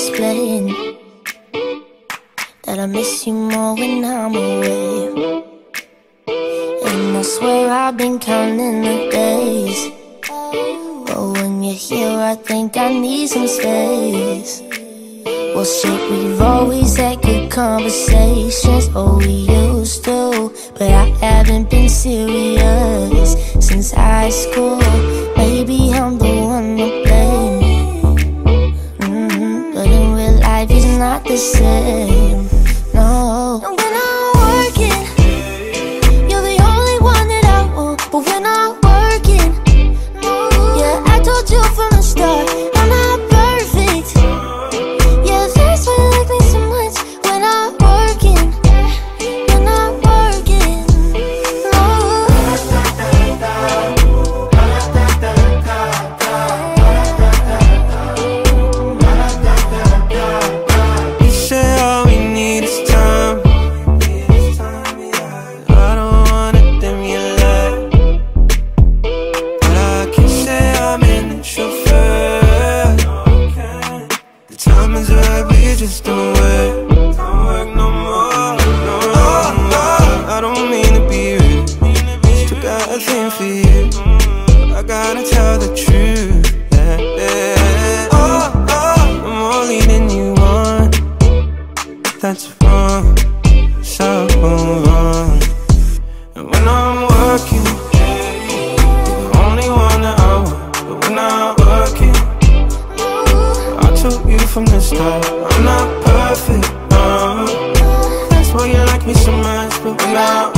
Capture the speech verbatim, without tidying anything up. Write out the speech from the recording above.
explain that I miss you more when I'm away. And I swear I've been counting the days, but when you're here I think I need some space. Well shit, we've always had good conversations, oh we used to, but I haven't been serious since high school. Maybe I'm the one to blame, mm-hmm. but in real life it's not the same, no. And when I'm working, you're the only one that I want. But when I'm working, yeah, I told you from the start, I'm not perfect. Yeah, that's why you like me so much. When I'm working, when I'm working, no. You said all we need is time. I don't wanna dim your light, but I can say I'm in the chauffeur. The time is right, but you just don't work. Don't work no more, no, no more. I don't mean to be rude, still got a thing for you, but I gotta tell the truth. Yeah, yeah. Oh, oh, I'm more leading you on. That's wrong, so wrong. And when I'm working, you're the only one that I want. But when I'm working, I told you from the start, I'm not perfect, no. That's why you like me so much, but when I